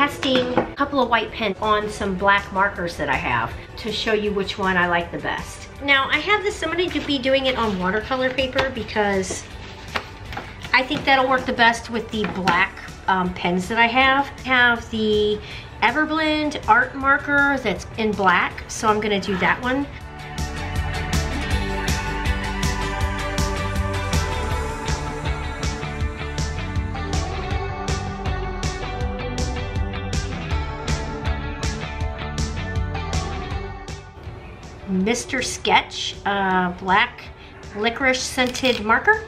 testing a couple of white pens on some black markers that I have to show you which one I like the best. Now I have this, I'm going to be doing it on watercolor paper because I think that'll work the best with the black pens that I have. I have the Everblend art marker that's in black, so I'm going to do that one. Mr. Sketch black licorice scented marker.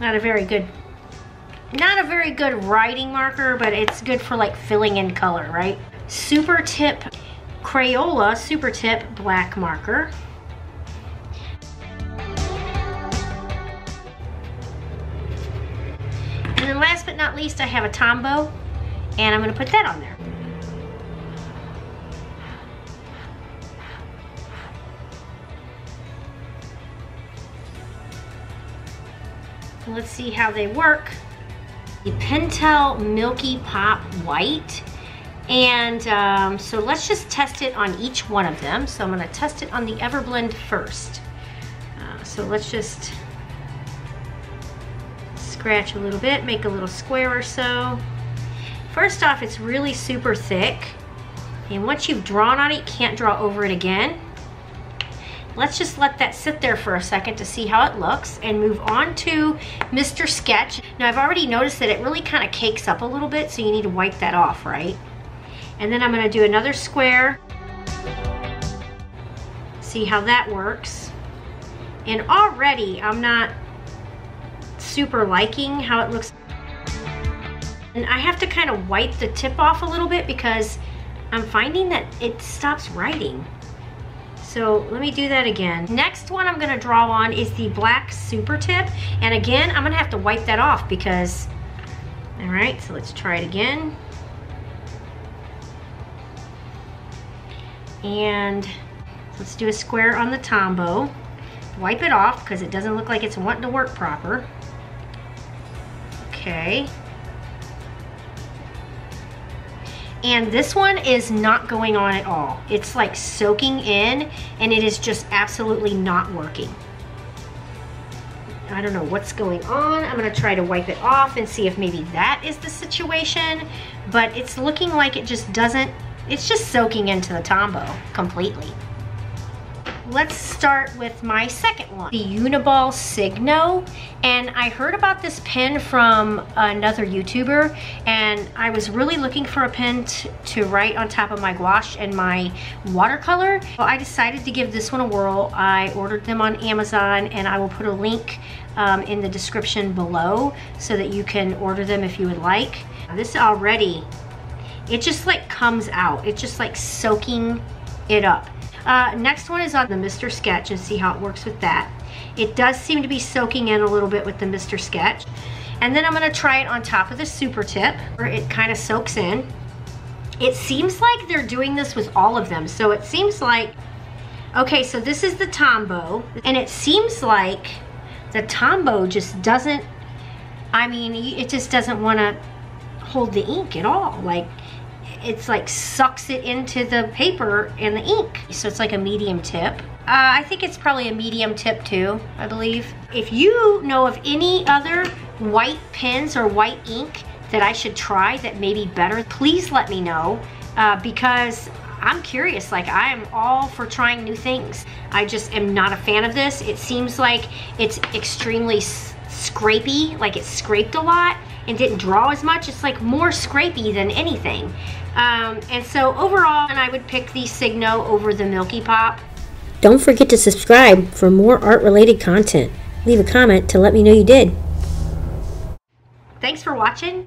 Not a very good writing marker, but it's good for like filling in color, right? Super Tip Crayola Super Tip black marker. And then last but not least, I have a Tombow, and I'm going to put that on there. Let's see how they work. The Pentel Milky Pop White. And so let's just test it on each one of them. So I'm going to test it on the Everblend first. So let's just scratch a little bit, make a little square or so. First off, it's really super thick. And once you've drawn on it, you can't draw over it again. Let's just let that sit there for a second to see how it looks and move on to Mr. Sketch. Now I've already noticed that it really kind of cakes up a little bit, so you need to wipe that off, right? And then I'm going to do another square. See how that works. And already I'm not super liking how it looks. And I have to kind of wipe the tip off a little bit because I'm finding that it stops writing. So let me do that again. Next one I'm gonna draw on is the black Super Tip. And again, I'm gonna have to wipe that off because, all right, so let's try it again. And let's do a square on the Tombow. Wipe it off because it doesn't look like it's wanting to work proper. Okay. And this one is not going on at all. It's like soaking in and it is just absolutely not working. I don't know what's going on. I'm gonna try to wipe it off and see if maybe that is the situation, but it's looking like it just doesn't, it's just soaking into the Tombow completely. Let's start with my second one, the Uniball Signo. And I heard about this pen from another YouTuber, and I was really looking for a pen to write on top of my gouache and my watercolor. Well, I decided to give this one a whirl. I ordered them on Amazon, and I will put a link in the description below so that you can order them if you would like. This already, it just like comes out. It's just like soaking it up. Next one is on the Mr. Sketch and see how it works with that. It does seem to be soaking in a little bit with the Mr. Sketch. And then I'm going to try it on top of the Super Tip where it kind of soaks in. It seems like they're doing this with all of them. So it seems like, okay, so this is the Tombow. And it seems like the Tombow just doesn't, I mean, it just doesn't want to hold the ink at all. Like, it's like sucks it into the paper and the ink. So it's like a medium tip. I think it's probably a medium tip too, I believe. If you know of any other white pens or white ink that I should try that may be better, please let me know because I'm curious. Like, I am all for trying new things. I just am not a fan of this. It seems like it's extremely scrapey, like it scraped a lot and didn't draw as much. It's like more scrapey than anything. And so overall, I would pick the Signo over the Milky Pop. Don't forget to subscribe for more art-related content. Leave a comment to let me know you did. Thanks for watching.